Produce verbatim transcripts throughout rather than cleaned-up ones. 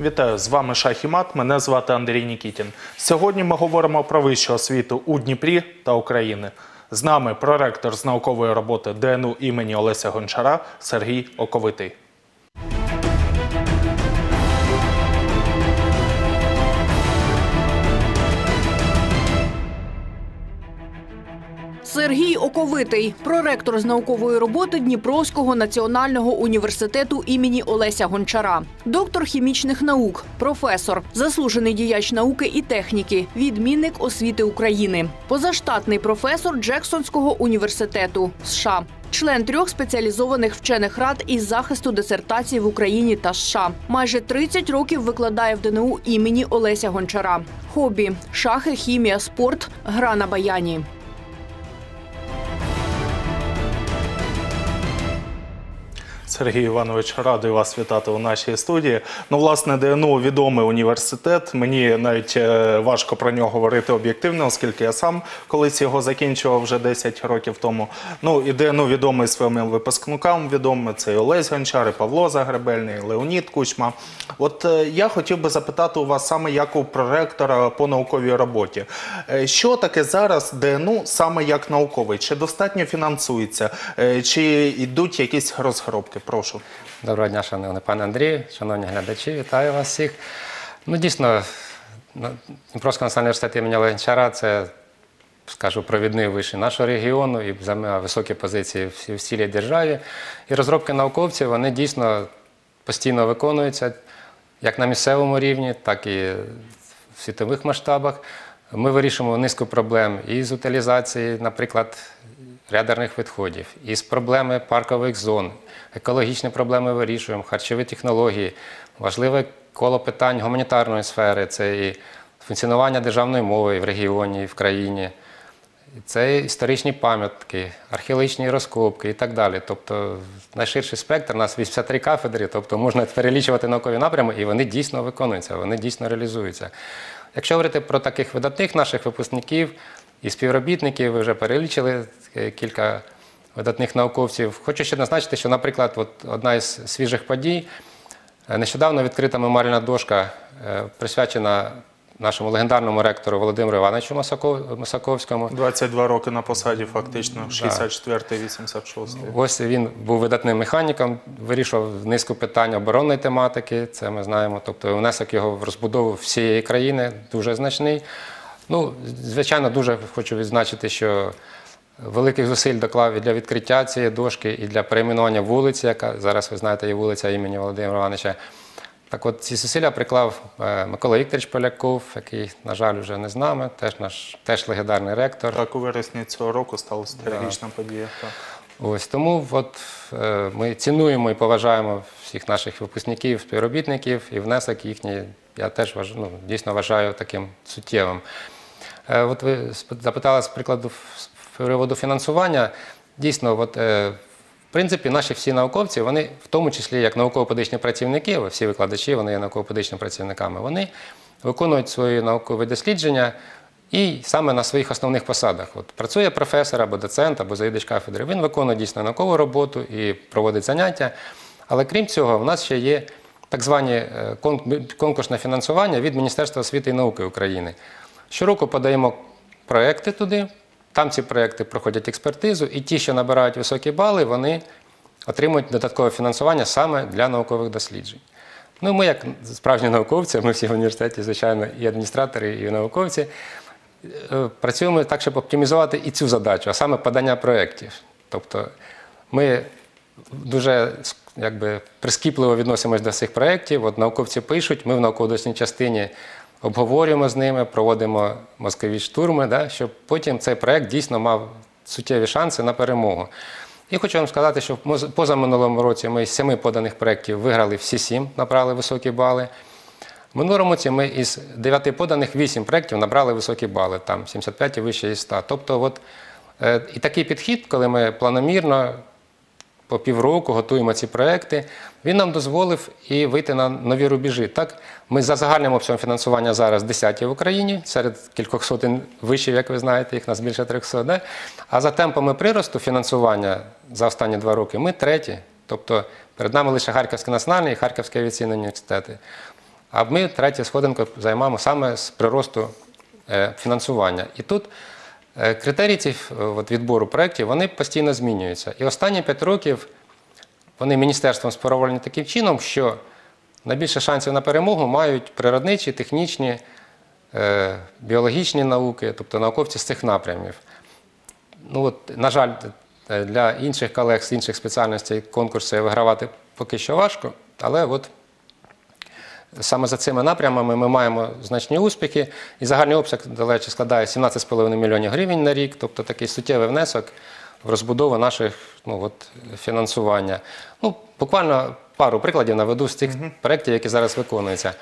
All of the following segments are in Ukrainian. Вітаю, з вами «Шах і мат», мене звати Андрій Нікітін. Сьогодні ми говоримо про вищу освіту у Дніпрі та України. З нами проректор з наукової роботи Д Н У імені Олеся Гончара Сергій Оковитий. Сергій Оковитий – проректор з наукової роботи Дніпровського національного університету імені Олеся Гончара. Доктор хімічних наук, професор, заслужений діяч науки і техніки, відмінник освіти України. Позаштатний професор Джексонського університету США. Член трьох спеціалізованих вчених рад із захисту дисертацій в Україні та США. Майже тридцять років викладає в Д Н У імені Олеся Гончара. Хобі – шахи, хімія, спорт, гра на баяні. Сергій Іванович, радий вас вітати у нашій студії. Ну, власне, Д Н У – відомий університет. Мені навіть важко про нього говорити об'єктивно, оскільки я сам колись його закінчував вже десять років тому. Ну, і Д Н У відомий своїм випускникам, відомий. Це і Олесь Гончар, і Павло Загребельний, і Леонід Кучма. От я хотів би запитати у вас саме як у проректора по науковій роботі. Що таке зараз Д Н У саме як науковий? Чи достатньо фінансується? Чи йдуть якісь розгробки? Прошу. Доброго дня, шановний пане Андрію, шановні глядачі, вітаю вас всіх. Ну, дійсно, Дніпровський національний університет імені Олеся Гончара – це, скажу, провідний вишів нашого регіону і займає високі позиції в цілій державі. І розробки науковців, вони дійсно постійно виконуються як на місцевому рівні, так і в світових масштабах. Ми вирішуємо низку проблем і з утилізації, наприклад, ядерних відходів, із проблеми паркових зон, екологічні проблеми вирішуємо, харчові технології, важливе коло питань гуманітарної сфери, це і функціонування державної мови в регіоні, в країні, це історичні пам'ятки, археологічні розкопки і так далі. Тобто найширший спектр, у нас вісімдесят три кафедри, тобто можна перелічувати наукові напрями, і вони дійсно виконуються, вони дійсно реалізуються. Якщо говорити про таких видатних наших випускників і співробітників, ви вже перелічили кілька видатних науковців. Хочу ще назначити, що, наприклад, одна із свіжих подій, нещодавно відкрита меморіальна дошка, присвячена нашому легендарному ректору Володимиру Івановичу Моссаковському. двадцять два роки на посаді фактично, шістдесят четвертий — вісімдесят шостий. Ось він був видатним механіком, вирішував низку питань оборонної тематики, це ми знаємо, тобто внесок його в розбудову всієї країни дуже значний. Ну, звичайно, дуже хочу відзначити, що великих зусиль доклав і для відкриття цієї дошки, і для перейменування вулиці, яка зараз, ви знаєте, є вулиця імені Володимира Івановича. Так от, ці зусилля приклав Микола Вікторич Поляков, який, на жаль, вже не з нами, теж наш, теж легендарний ректор. Так, у вересні цього року сталася трагічна подія. Ось, тому от, ми цінуємо і поважаємо всіх наших випускників, співробітників, і внесок їхній, я теж ну, дійсно вважаю таким суттєвим. От ви запитали з прикладу приводу фінансування. Дійсно, от, е, в принципі, наші всі науковці, вони в тому числі як науково-педагогічні працівники, всі викладачі, вони є науково-педагогічними працівниками, вони виконують свої наукові дослідження і саме на своїх основних посадах. От, працює професор або доцент, або завідувач кафедри, він виконує дійсно наукову роботу і проводить заняття. Але крім цього, в нас ще є так звані конкурсне фінансування від Міністерства освіти і науки України. Щороку подаємо проекти туди. Там ці проекти проходять експертизу, і ті, що набирають високі бали, вони отримують додаткове фінансування саме для наукових досліджень. Ну, ми, як справжні науковці, ми всі в університеті, звичайно, і адміністратори, і науковці, працюємо так, щоб оптимізувати і цю задачу, а саме подання проєктів. Тобто ми дуже якби, прискіпливо відносимось до цих проєктів. От науковці пишуть, ми в науково-дослідній частині обговорюємо з ними, проводимо мозкові штурми, да, щоб потім цей проєкт дійсно мав суттєві шанси на перемогу. І хочу вам сказати, що позаминулому році ми з семи поданих проєктів виграли всі сім, набрали високі бали. В минулому році ми із дев'яти поданих вісім проєктів набрали високі бали, там сімдесят п'ять і вище із ста. Тобто, от, і такий підхід, коли ми планомірно по півроку готуємо ці проекти. Він нам дозволив і вийти на нові рубежі. Так, ми за загальним обсягом фінансування зараз десяті в Україні, серед кількох сотень вишів, як ви знаєте, їх нас більше трьохсот. Да? А за темпами приросту фінансування за останні два роки ми треті. Тобто перед нами лише Харківський національний і Харківський авіаційний університети. А ми третю сходинку займаємо саме з приросту фінансування. І тут критерії цих відбору проєктів, вони постійно змінюються. І останні п'ять років вони міністерством спроваджені таким чином, що найбільше шансів на перемогу мають природничі, технічні, біологічні науки, тобто науковці з цих напрямів. Ну от, на жаль, для інших колег з інших спеціальностей конкурси вигравати поки що важко, але от саме за цими напрямами ми маємо значні успіхи, і загальний обсяг, до речі, складає сімнадцять цілих п'ять десятих мільйонів гривень на рік, тобто такий суттєвий внесок в розбудову наших ну, от, фінансування. Ну, буквально пару прикладів наведу з тих mm-hmm. проєктів, які зараз виконуються.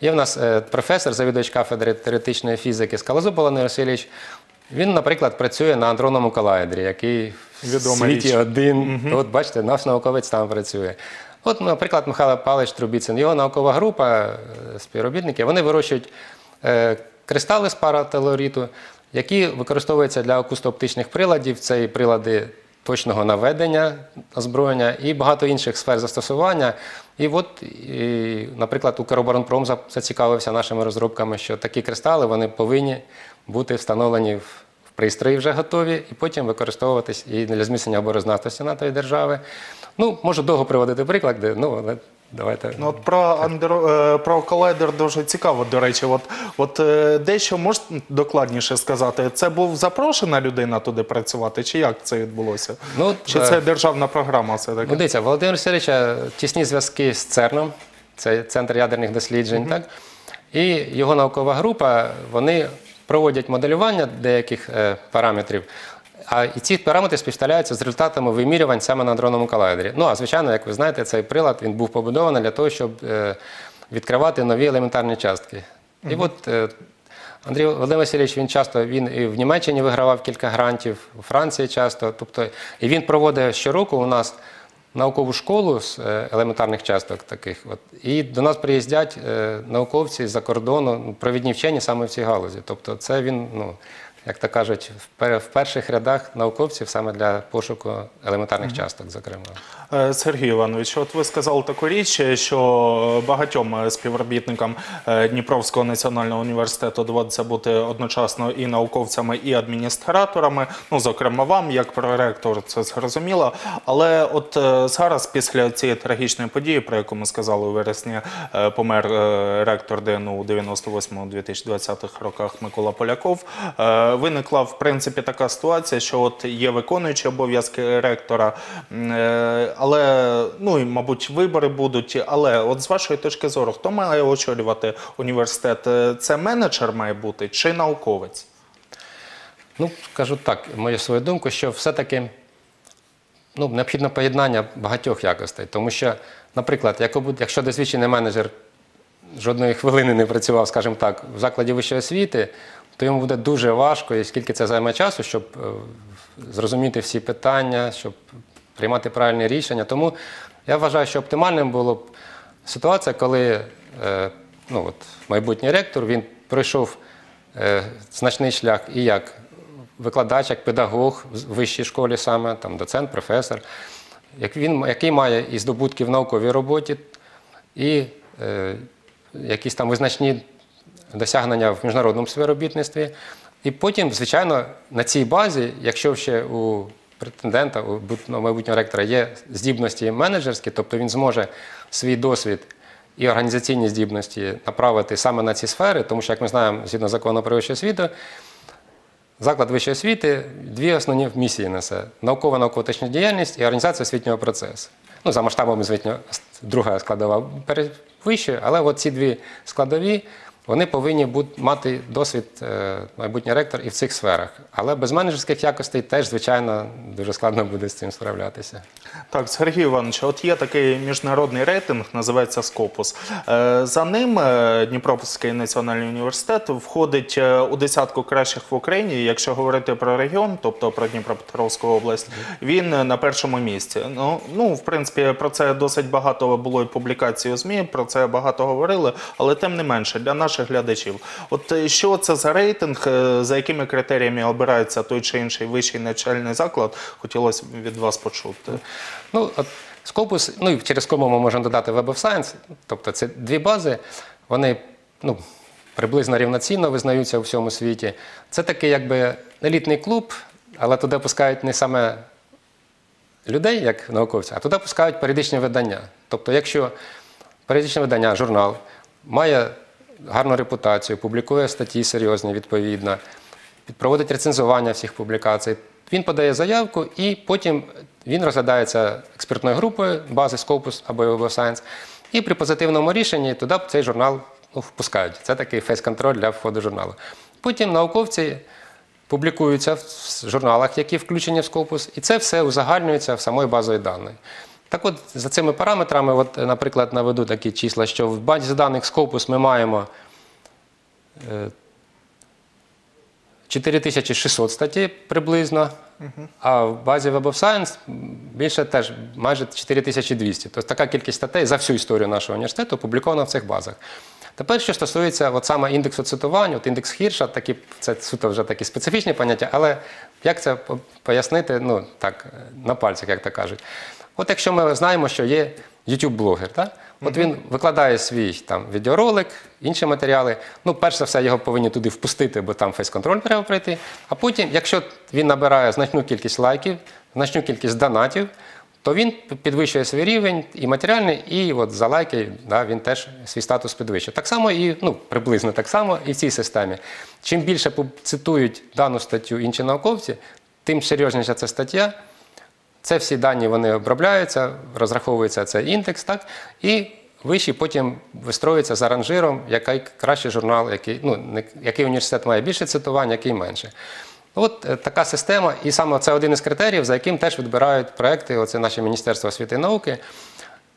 Є в нас професор, завідувач кафедри теоретичної фізики Скалозуб Олег Васильович. Він, наприклад, працює на Адронному колайдері, який відома в світі річ. Один. Mm-hmm. От, бачите, наш науковець там працює. От, наприклад, Михайло Палич-Трубіцин, його наукова група, співробітники, вони вирощують кристали з парателориту, які використовуються для акусто-оптичних приладів. Це і прилади точного наведення озброєння і багато інших сфер застосування. І от, і, наприклад, Укроборонпром зацікавився нашими розробками, що такі кристали вони повинні бути встановлені в пристрої вже готові, і потім використовуватись і для зміцнення обороноздатності нашої держави. Ну, можу довго приводити приклади, ну, але давайте... Ну, от про, андро... про колайдер дуже цікаво, до речі. От, от дещо можете докладніше сказати, це був запрошена людина туди працювати, чи як це відбулося? Ну, чи це державна програма все-таки? Ну, дивіться, Володимир Сергійович, тісні зв'язки з церном, це Центр ядерних досліджень, mm-hmm. так? І його наукова група, вони... проводять моделювання деяких е, параметрів, а і ці параметри співставляються з результатами вимірювань саме на адронному колайдері. Ну, а звичайно, як ви знаєте, цей прилад він був побудований для того, щоб е, відкривати нові елементарні частки. Mm-hmm. І от е, Андрій Володимирович Васильєв, він часто він і в Німеччині вигравав кілька грантів, у Франції часто. Тобто, і він проводить щороку у нас наукову школу з елементарних часток таких. От. І до нас приїздять науковці з-за кордону, провідні вчені саме в цій галузі. Тобто це він, ну, як то кажуть, в перших рядах науковців саме для пошуку елементарних mm-hmm. часток, зокрема. Сергій Іванович, от ви сказали таку річ, що багатьом співробітникам Дніпровського національного університету доводиться бути одночасно і науковцями, і адміністраторами. Ну, зокрема, вам, як проректор, це зрозуміло. Але от зараз, після цієї трагічної події, про яку ми сказали у вересні, помер ректор ДНУ у дев'яносто восьмому - дві тисячі двадцятому роках Микола Поляков, виникла, в принципі, така ситуація, що от є виконуючі обов'язки ректора, але, ну і, мабуть, вибори будуть. Але от з вашої точки зору, хто має очолювати університет? Це менеджер має бути чи науковець? Ну, скажу так, мою свою думку, що все-таки ну, необхідно поєднання багатьох якостей. Тому що, наприклад, якщо досвідчений менеджер жодної хвилини не працював, скажімо так, в закладі вищої освіти, то йому буде дуже важко, і скільки це займе часу, щоб зрозуміти всі питання, щоб приймати правильні рішення. Тому я вважаю, що оптимальним була б ситуація, коли ну, от, майбутній ректор, він пройшов значний шлях і як викладач, як педагог в вищій школі саме, там, доцент, професор, як він, який має і здобутки в науковій роботі, і е, якісь там визначні досягнення в міжнародному співробітництві. І потім, звичайно, на цій базі, якщо ще у претендента, у майбутнього ректора є здібності менеджерські, тобто він зможе свій досвід і організаційні здібності направити саме на ці сфери, тому що, як ми знаємо, згідно закону про вищу освіту, заклад вищої освіти дві основні місії несе – наукова, науково-технічна діяльність і організація освітнього процесу. Ну, за масштабами, звичайно, друга складова перевищує, але от ці дві складові вони повинні мати досвід, майбутній ректор, і в цих сферах. Але без менеджерських якостей теж, звичайно, дуже складно буде з цим справлятися. Так, Сергій Іванович, от є такий міжнародний рейтинг, називається Scopus. За ним Дніпровський національний університет входить у десятку кращих в Україні. Якщо говорити про регіон, тобто про Дніпропетровську область, він на першому місці. Ну, в принципі, про це досить багато було і публікацій у ЗМІ, про це багато говорили, але тим не менше, для наших глядачів. От що це за рейтинг, за якими критеріями обирається той чи інший вищий навчальний заклад, хотілося б від вас почути. Ну, от Scopus, ну і через кому ми можемо додати Web of Science, тобто це дві бази, вони, ну, приблизно рівноцінно визнаються у всьому світі. Це такий, якби, елітний клуб, але туди пускають не саме людей, як науковців, а туди пускають періодичні видання. Тобто, якщо періодичне видання, журнал, має гарну репутацію, публікує статті серйозні, відповідно, проводить рецензування всіх публікацій. Він подає заявку і потім він розглядається експертною групою бази Scopus або Web of Science. І при позитивному рішенні туди цей журнал впускають. Це такий фейс-контроль для входу журналу. Потім науковці публікуються в журналах, які включені в Scopus, і це все узагальнюється в самої базовій даної. Так от, за цими параметрами, от, наприклад, наведу такі числа, що в базі даних Scopus ми маємо чотири тисячі шістсот статей приблизно, угу. А в базі Web of Science більше теж майже чотири тисячі двісті. Тобто така кількість статей за всю історію нашого університету опублікована в цих базах. Тепер, що стосується от саме індексу цитувань, от індекс Хірша, такі, це суто вже такі специфічні поняття, але як це пояснити, ну, так, на пальцях, як то кажуть. От якщо ми знаємо, що є ютуб-блогер, так? От він викладає свій там відеоролик, інші матеріали. Ну, перш за все, його повинні туди впустити, бо там фейс-контроль треба пройти. А потім, якщо він набирає значну кількість лайків, значну кількість донатів, то він підвищує свій рівень і матеріальний, і от за лайки, да, він теж свій статус підвищує. Так само і, ну, приблизно так само і в цій системі. Чим більше цитують дану статтю інші науковці, тим серйозніша ця стаття. Це всі дані, вони обробляються, розраховується цей індекс, так? І вищий потім вистроюється за ранжиром, який кращий журнал, який, ну, який університет має більше цитувань, який менше. От така система, і саме це один із критеріїв, за яким теж відбирають проекти, оце наше Міністерство освіти і науки,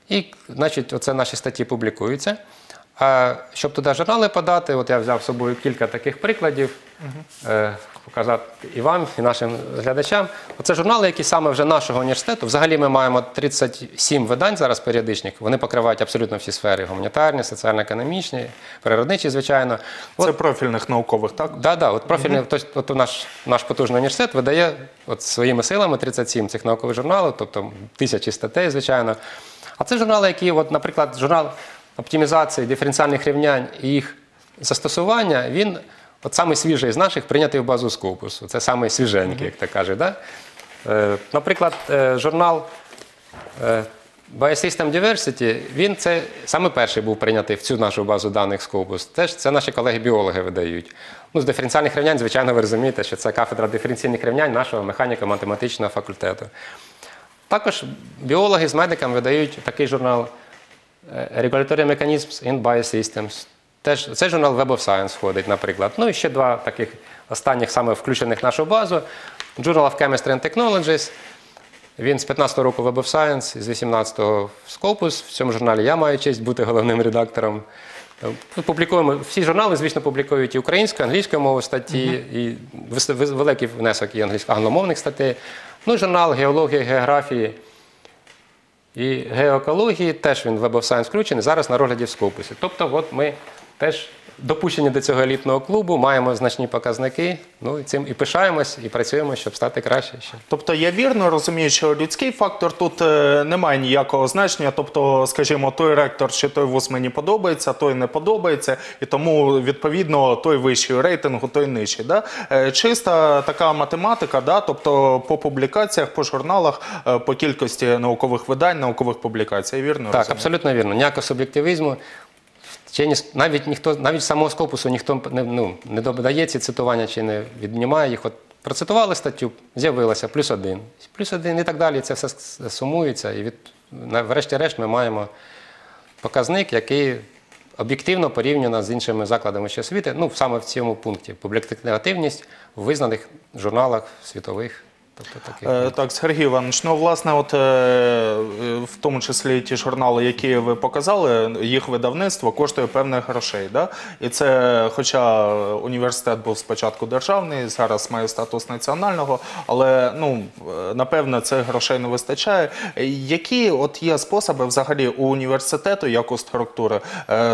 і, значить, оце наші статті публікуються. А щоб туди журнали подати, от я взяв з собою кілька таких прикладів, угу. показати і вам, і нашим глядачам. Оце журнали, які саме вже нашого університету. Взагалі ми маємо тридцять сім видань зараз періодичних. Вони покривають абсолютно всі сфери: гуманітарні, соціально-економічні, природничі, звичайно. От, це профільних наукових, так? Так, да, да, от профільний, угу. от наш, наш потужний університет видає от своїми силами тридцять сім цих наукових журналів, тобто тисячі статей, звичайно. А це журнали, які, от, наприклад, журнал оптимізації диференціальних рівнянь і їх застосування, він от саме свіжий з наших прийнятий в базу Scopus. Це саме свіженький, як так кажуть. Да? Е, наприклад, е, журнал е, Biosystems Diversity, він це саме перший був прийнятий в цю нашу базу даних Scopus. Теж це наші колеги-біологи видають. Ну, з диференціальних рівнянь, звичайно, ви розумієте, що це кафедра диференційних рівнянь нашого механіко-математичного факультету. Також біологи з медиками видають такий журнал Regulatory Mechanisms in Biosystems. Теж, цей журнал Web of Science входить, наприклад. Ну і ще два таких останніх саме включених в нашу базу. Journal of Chemistry and Technologies. Він з п'ятнадцятого року Web of Science, з вісімнадцятого Scopus. В цьому журналі я маю честь бути головним редактором. Публікуємо, всі журнали, звісно, публікують і українською, і англійською мовою статті, mm-hmm. і великий внесок і англомовних статей. Ну і журнал геології, географії і геоекології, теж він в Web of Science включений, зараз на розгляді в Scopus. Тобто от ми теж допущені до цього елітного клубу, маємо значні показники, ну, цим і пишаємось, і працюємо, щоб стати краще. Тобто я вірно розумію, що людський фактор тут не має ніякого значення, тобто, скажімо, той ректор чи той вуз мені подобається, той не подобається, і тому, відповідно, той вищий рейтингу, той нижчий. Да? Чиста така математика, да? Тобто по публікаціях, по журналах, по кількості наукових видань, наукових публікацій, я вірно розумію? Так, абсолютно вірно, ніякого суб'єктивізму. Чи навіть ніхто, навіть самого Scopus'у ніхто не, ну, не додає ці цитування чи не віднімає їх. От процитували статтю, з'явилося плюс один, плюс один і так далі. Це все сумується. І врешті-решт ми маємо показник, який об'єктивно порівняно з іншими закладами освіти, ну, саме в цьому пункті, публікативність в визнаних журналах світових. Так, Сергій Іванович, ну, власне, от, в тому числі ті журнали, які ви показали, їх видавництво коштує певних грошей, да? І це, хоча університет був спочатку державний, зараз має статус національного, але, ну, напевно, цих грошей не вистачає. Які от є способи взагалі у університету, як у структури,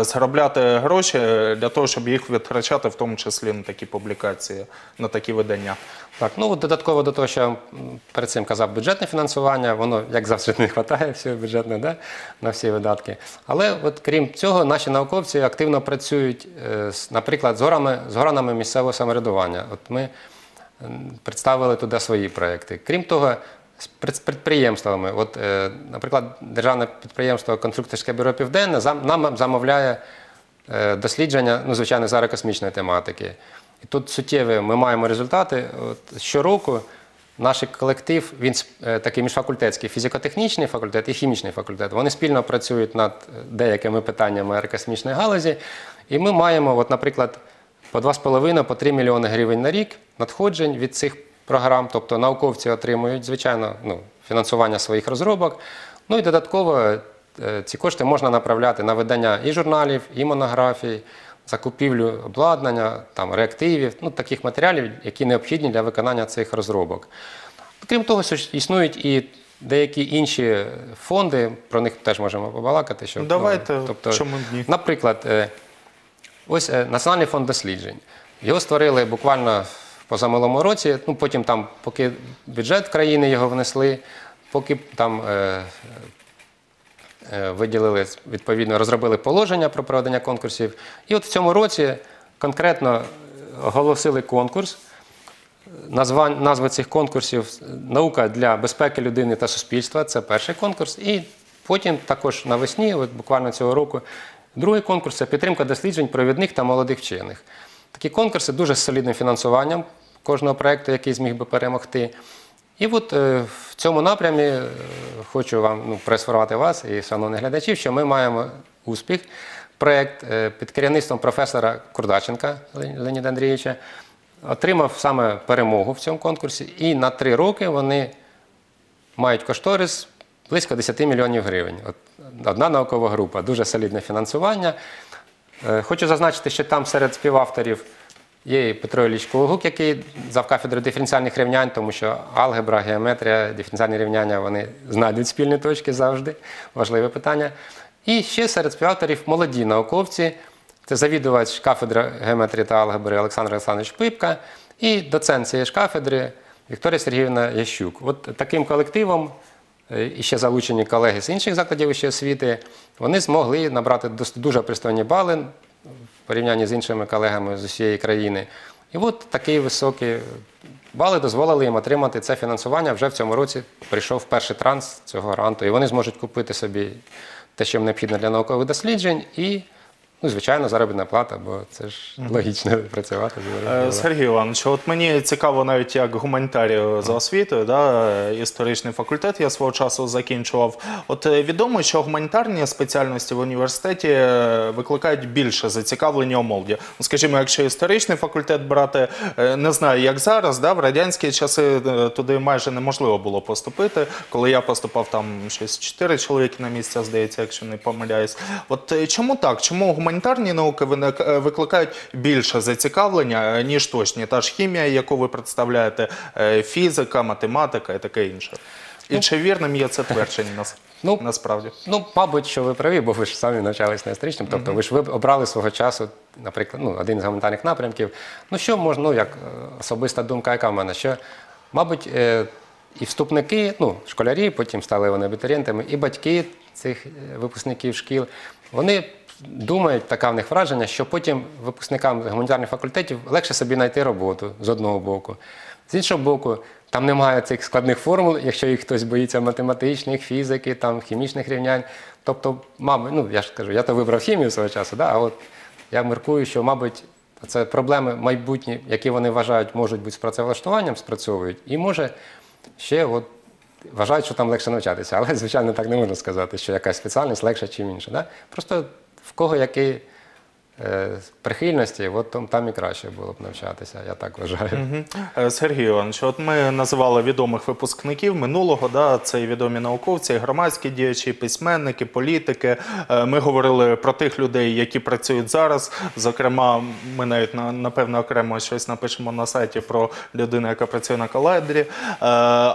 заробляти гроші для того, щоб їх витрачати, в тому числі, на такі публікації, на такі видання? Так, ну, додатково до того, що перед цим казав, бюджетне фінансування, воно, як завжди, не вистачає всього бюджетного, да? На всі видатки. Але, от, крім цього, наші науковці активно працюють, наприклад, з, горами, з органами місцевого самоврядування. От ми представили туди свої проєкти. Крім того, з підприємствами. От, наприклад, державне підприємство «Конструкторське бюро Південне» нам замовляє дослідження, ну, звичайно, зараз космічної тематики. І тут суттєві ми маємо результати. От, щороку наш колектив, він такий міжфакультетський, фізико-технічний факультет і хімічний факультет, вони спільно працюють над деякими питаннями аерокосмічної галузі. І ми маємо, от, наприклад, по два з половиною – три мільйони гривень на рік надходжень від цих програм. Тобто науковці отримують, звичайно, ну, фінансування своїх розробок. Ну і додатково ці кошти можна направляти на видання і журналів, і монографій, закупівлю обладнання, там, реактивів, ну, таких матеріалів, які необхідні для виконання цих розробок. Крім того, існують і деякі інші фонди, про них теж можемо побалакати. Щоб, Давайте, ну, тобто, чому ні? Наприклад, ось Національний фонд досліджень. Його створили буквально в позамилому році, ну, потім там, поки бюджет країни його внесли, поки там виділили, відповідно, розробили положення про проведення конкурсів. І от в цьому році конкретно оголосили конкурс. Назва, назва цих конкурсів «Наука для безпеки людини та суспільства» – це перший конкурс. І потім також навесні, от буквально цього року, другий конкурс – це «Підтримка досліджень провідних та молодих вчених». Такі конкурси дуже з солідним фінансуванням кожного проєкту, який зміг би перемогти. І от в цьому напрямі хочу вам, ну, пресфорувати вас і шановних глядачів, що ми маємо успіх. Проєкт під керівництвом професора Курдаченка Леоніда Андрійовича отримав саме перемогу в цьому конкурсі. І на три роки вони мають кошторис близько десяти мільйонів гривень. От одна наукова група, дуже солідне фінансування. Хочу зазначити, що там серед співавторів є і Петро Іллічкову Гук, який завкафедри диференціальних рівнянь, тому що алгебра, геометрія, диференціальні рівняння, вони знайдуть спільні точки завжди, важливе питання. І ще серед співавторів молоді науковці, це завідувач кафедри геометрії та алгебри Олександр Олександрович Пипка і доцент цієї ж кафедри Вікторія Сергійовна Ящук. От таким колективом, і ще залучені колеги з інших закладів вищої освіти, вони змогли набрати дуже пристойні бали в порівнянні з іншими колегами з усієї країни. І от такі високі бали дозволили їм отримати це фінансування. Вже в цьому році прийшов перший транс цього гранту, і вони зможуть купити собі те, що їм необхідно для наукових досліджень, і, ну, звичайно, заробітна плата, бо це ж логічно працювати. Сергій Іванович, от мені цікаво навіть як гуманітарію за освітою, да, історичний факультет я свого часу закінчував. От відомо, що гуманітарні спеціальності в університеті викликають більше зацікавлення у молоді. Скажімо, якщо історичний факультет брати, не знаю, як зараз, да, в радянські часи туди майже неможливо було поступити. Коли я поступав, там щось чотири чоловіки на місця, здається, якщо не помиляюсь. От чому так? Чому гуманітарні Гуманітарні науки викликають більше зацікавлення, ніж точні? Та ж хімія, яку ви представляєте, фізика, математика і таке інше. І, ну, чи вірним є це твердження нас, ну, насправді? Ну, мабуть, що ви праві, бо ви ж самі навчались на історичному, тобто ви ж ви обрали свого часу, наприклад, ну, один з гуманітарних напрямків. Ну, що можна, ну, як особиста думка, яка в мене, що, мабуть, і вступники, ну, школярі, потім стали вони абітурієнтами, і батьки цих випускників шкіл, вони думають, така в них враження, що потім випускникам гуманітарних факультетів легше собі знайти роботу, з одного боку. З іншого боку, там немає цих складних формул, якщо їх хтось боїться математичних, фізики, там, хімічних рівнянь. Тобто, мабуть, ну, я ж кажу, я то вибрав хімію свого часу, да? А от я міркую, що, мабуть, це проблеми майбутні, які вони вважають, можуть бути з працевлаштуванням, спрацьовують, і, може, ще от вважають, що там легше навчатися. Але, звичайно, так не можна сказати, що якась спеціальність легша, чим інша. Да? Просто в кого який прихильності, от там і краще було б навчатися, я так вважаю. Сергій Іванович, от ми називали відомих випускників минулого, це і відомі науковці, і громадські діячі, письменники, політики. Ми говорили про тих людей, які працюють зараз. Зокрема, ми навіть, напевно, окремо щось напишемо на сайті про людину, яка працює на колайдері.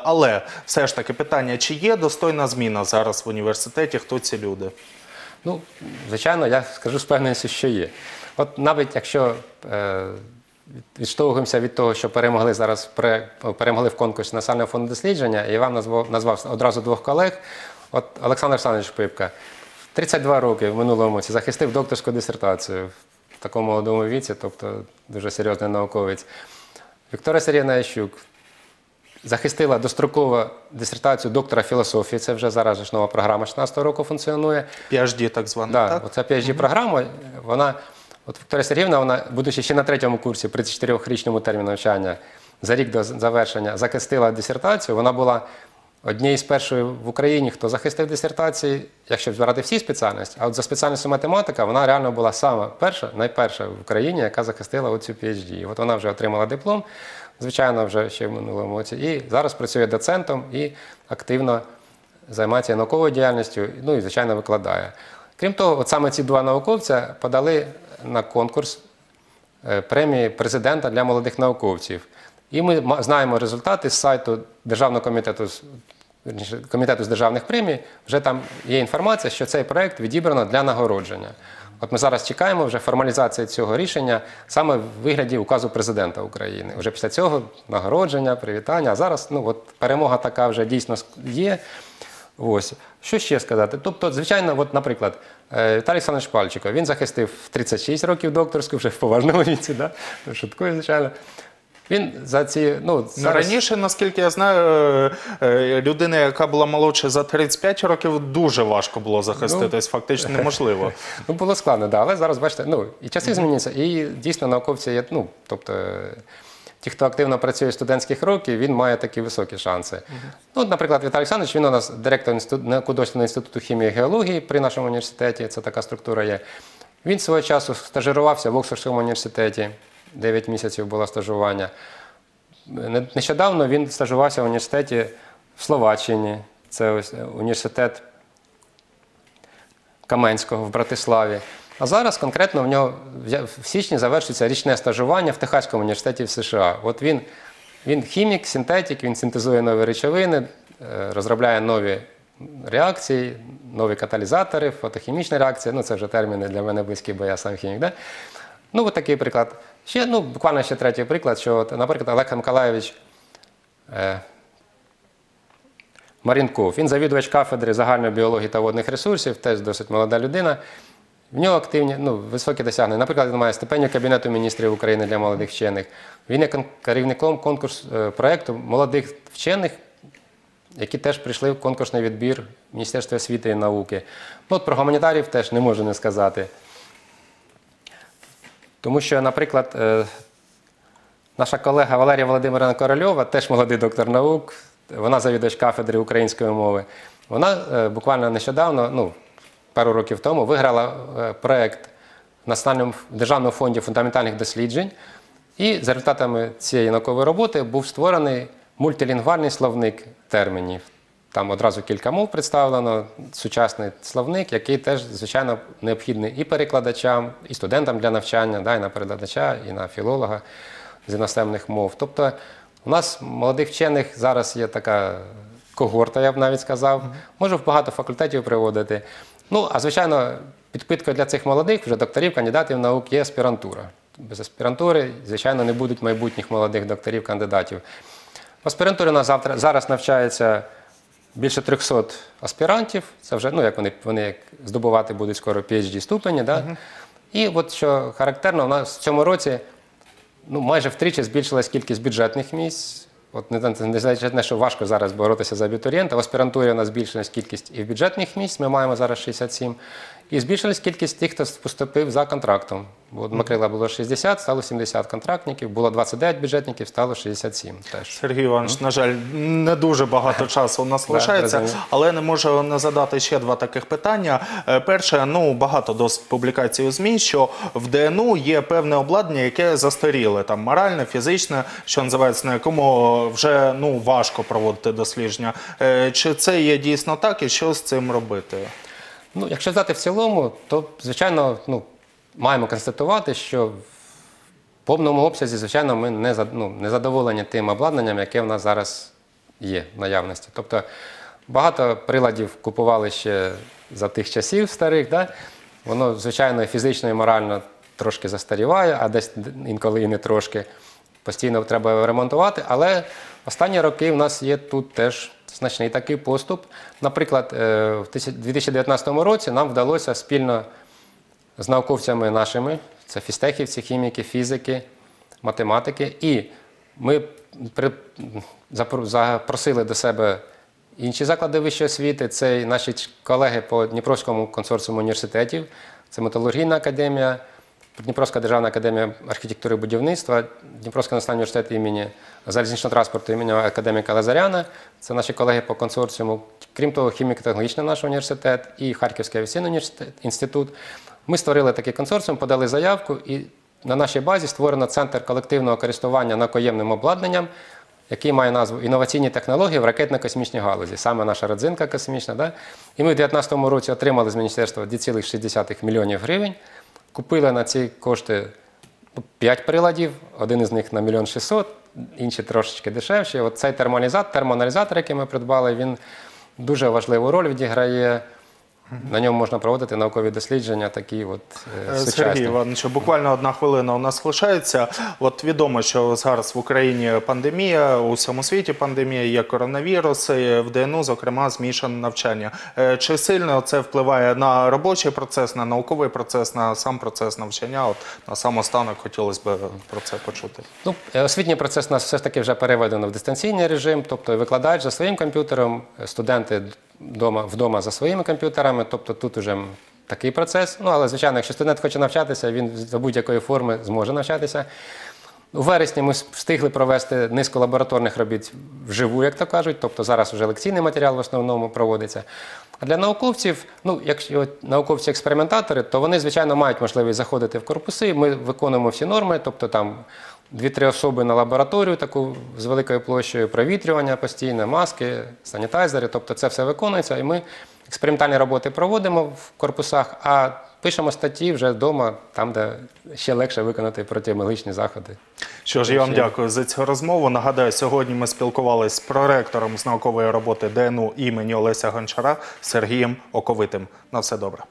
Але все ж таки питання, чи є достойна зміна зараз в університеті, хто ці люди? Ну, звичайно, я скажу з певністю, що є. От навіть якщо е, відштовхуємося від того, що перемогли зараз при, перемогли в конкурсі Національного фонду дослідження, і Іван назвав, назвав одразу двох колег, от Олександр Олександрович Пипка, тридцять два роки в минулому році захистив докторську дисертацію в такому молодому віці, тобто дуже серйозний науковець. Вікторія Сергійовна Ящук захистила достроково дисертацію доктора філософії, це вже зараз ж нова програма шістнадцятого року функціонує. пі ейч ді так звана, да, так? Оця пі ейч ді-програма, вона, от Вікторія Сергіївна, вона, будучи ще на третьому курсі, при чотирьохрічному терміну навчання, за рік до завершення, захистила дисертацію, вона була однією з першої в Україні, хто захистив дисертації, якщо збирати всі спеціальності, а от за спеціальністю математика, вона реально була сама перша, найперша в Україні, яка захистила оцю пі ейч ді. І от вона вже отримала диплом, звичайно, вже ще в минулому році. І зараз працює доцентом і активно займається науковою діяльністю, ну і, звичайно, викладає. Крім того, от саме ці два науковця подали на конкурс премії президента для молодих науковців. І ми знаємо результати з сайту Державного комітету, комітету з державних премій. Вже там є інформація, що цей проєкт відібрано для нагородження. От ми зараз чекаємо вже формалізації цього рішення саме в вигляді указу президента України. Вже після цього нагородження, привітання. А зараз ну, от, перемога така вже дійсно є. Ось. Що ще сказати? Тобто, звичайно, от, наприклад, Віталій Александрович Пальчиков, він захистив тридцять шість років докторську, вже в поважному віці, да? Шуткою, звичайно. Він за ці, ну, зараз... Раніше, наскільки я знаю, людина, яка була молодша за тридцять п'ять років, дуже важко було захиститись, ну, фактично неможливо. Ну, було складно, да, але зараз, бачите, ну, і часи змінюються, і дійсно науковці є, ну, тобто, ті, хто активно працює з студентських років, він має такі високі шанси. Mm-hmm. Ну, наприклад, Віталій Олександрович, він у нас директор науково-дослідного інституту хімії і геології при нашому університеті, це така структура є. Він свого часу стажирувався в Оксфордському університеті. дев'ять місяців було стажування. Нещодавно він стажувався в університеті в Словаччині. Це ось університет Каменського в Братиславі. А зараз конкретно в нього в січні завершується річне стажування в Техаському університеті в США. От він, він хімік, синтетик, він синтезує нові речовини, розробляє нові реакції, нові каталізатори, фотохімічні реакції. Ну, це вже терміни для мене близькі, бо я сам хімік. Да? Ну, от такий приклад. Ще, ну, буквально ще третій приклад, що, наприклад, Олег Миколаївич е, Марінков, він завідувач кафедри загальної біології та водних ресурсів, теж досить молода людина. В нього активні, ну, високі досягнення. Наприклад, він має стипендію Кабінету міністрів України для молодих вчених. Він є керівником конкурсу е, проєкту молодих вчених, які теж прийшли в конкурсний відбір Міністерства освіти і науки. Ну, от про гуманітарів теж не можу не сказати. Тому що, наприклад, наша колега Валерія Володимировна Корольова, теж молодий доктор наук, вона завідувач кафедри української мови. Вона буквально нещодавно, ну, пару років тому, виграла проєкт в Державному фонді фундаментальних досліджень. І за результатами цієї наукової роботи був створений мультилінгвальний словник термінів. Там одразу кілька мов представлено, сучасний словник, який теж, звичайно, необхідний і перекладачам, і студентам для навчання, да, і на перекладача, і на філолога з іноземних мов. Тобто у нас молодих вчених зараз є така когорта, я б навіть сказав. Можу багато факультетів приводити. Ну, а, звичайно, підпиткою для цих молодих, вже докторів, кандидатів наук, є аспірантура. Без аспірантури, звичайно, не будуть майбутніх молодих докторів, кандидатів. В аспірантурі у нас завтра, зараз навчається більше трьохсот аспірантів, це вже, ну, як вони, вони здобувати будуть скоро пі ейч ді-ступені, да? Uh-huh. І от що характерно, у нас в цьому році, ну, майже втричі збільшилась кількість бюджетних місць. От не значить, що важко зараз боротися за абітурієнта, в аспірантурі у нас збільшилась кількість і бюджетних місць, ми маємо зараз шістдесят сім, І збільшилась кількість тих, хто поступив за контрактом. Бо на крила було шістдесят, стало сімдесят контрактників, було двадцять дев'ять бюджетників, стало шістдесят сім теж. Сергій Іванович, mm. на жаль, не дуже багато часу у нас лишається, але не можу не задати ще два таких питання. Перше, ну, багато досить публікацій у ЗМІ, що в ДНУ є певне обладнання, яке застаріле, там, моральне, фізичне, що називається, на якому вже, ну, важко проводити дослідження. Чи це є дійсно так і що з цим робити? Ну, якщо взяти в цілому, то, звичайно, ну, маємо констатувати, що в повному обсязі, звичайно, ми не, ну, не задоволені тим обладнанням, яке в нас зараз є в наявності. Тобто багато приладів купували ще за тих часів старих, да? Воно, звичайно, фізично і морально трошки застаріває, а десь інколи і не трошки. Постійно треба ремонтувати, але останні роки в нас є тут теж значний такий поступ. Наприклад, в дві тисячі дев'ятнадцятому році нам вдалося спільно з науковцями нашими, це фізтехівці, хіміки, фізики, математики. І ми при... запросили до себе інші заклади вищої освіти, це наші колеги по Дніпровському консорціуму університетів, це Металургійна академія, Дніпровська державна академія архітектури і будівництва, Дніпровський національний університет імені залізничного транспорту імені академіка Лазаряна, це наші колеги по консорціуму, крім того, хіміко-технологічний наш університет і Харківський авіаційний університет, інститут. Ми створили такий консорціум, подали заявку, і на нашій базі створено центр колективного користування наукоємним обладнанням, який має назву «Інноваційні технології в ракетно-космічній галузі», саме наша родзинка космічна. Да? І ми в дві тисячі дев'ятнадцятому році отримали з міністерства дві цілих шість десятих мільйонів гривень, купили на ці кошти п'ять приладів, один із них на мільйон шістсот, інші трошечки дешевші. От цей термоаналізатор, термоаналізатор, який ми придбали, він дуже важливу роль відіграє. На ньому можна проводити наукові дослідження такі от е, сучасні. Сергій Іванович, буквально одна хвилина у нас лишається. От відомо, що зараз в Україні пандемія, у всьому світі пандемія, є коронавірус, і в ДНУ, зокрема, змішане навчання. Чи сильно це впливає на робочий процес, на науковий процес, на сам процес навчання? От на самостанок хотілося б про це почути. Ну, освітній процес у нас все ж таки вже переведено в дистанційний режим, тобто викладач за своїм комп'ютером, студенти Дома, вдома за своїми комп'ютерами, тобто тут уже такий процес. Ну, але, звичайно, якщо студент хоче навчатися, він за будь-якої форми зможе навчатися. У вересні ми встигли провести низку лабораторних робіт вживу, як то кажуть, тобто зараз вже лекційний матеріал в основному проводиться. А для науковців, ну, якщо науковці-експериментатори, то вони, звичайно, мають можливість заходити в корпуси, ми виконуємо всі норми, тобто там дві-три особи на лабораторію таку з великою площею, провітрювання постійне, маски, санітайзери, тобто це все виконується, і ми експериментальні роботи проводимо в корпусах, а пишемо статті вже вдома, там, де ще легше виконати протиепідемічні заходи. Що ж, я вам дякую за цю розмову. Нагадаю, сьогодні ми спілкувалися з проректором з наукової роботи ДНУ імені Олеся Гончара Сергієм Оковитим. На все добре.